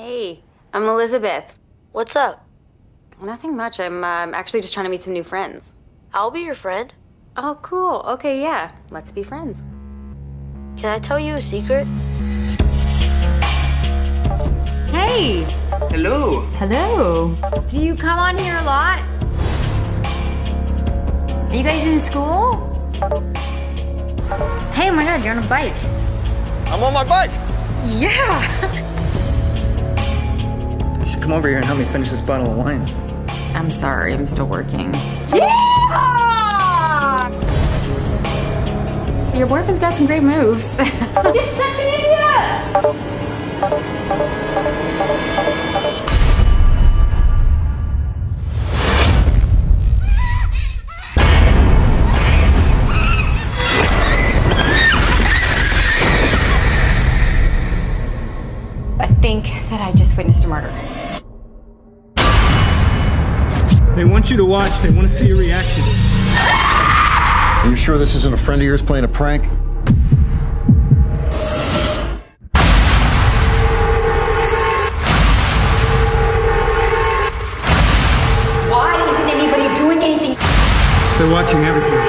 Hey, I'm Elizabeth. What's up? Nothing much. I'm actually just trying to meet some new friends. I'll be your friend. Oh, cool. Okay, yeah. Let's be friends. Can I tell you a secret? Hey! Hello! Hello! Do you come on here a lot? Are you guys in school? Hey, oh my God, you're on a bike. I'm on my bike! Yeah! You should come over here and help me finish this bottle of wine. I'm sorry, I'm still working. Yeah! Your boyfriend's got some great moves. It's such an easy up! I think that I just witnessed a murder. They want you to watch. They want to see your reaction. Are you sure this isn't a friend of yours playing a prank? Why isn't anybody doing anything? They're watching everything.